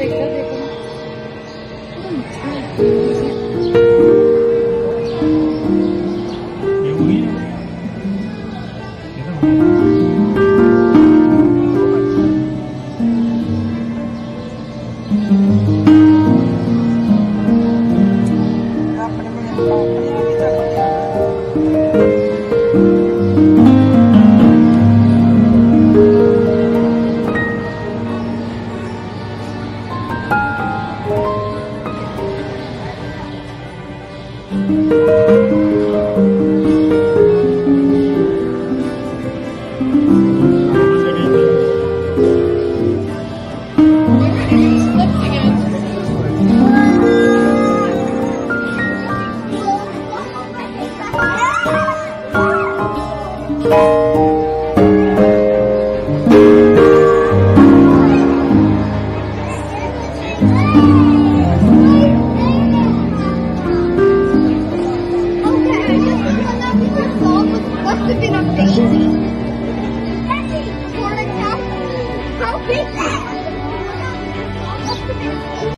How big that?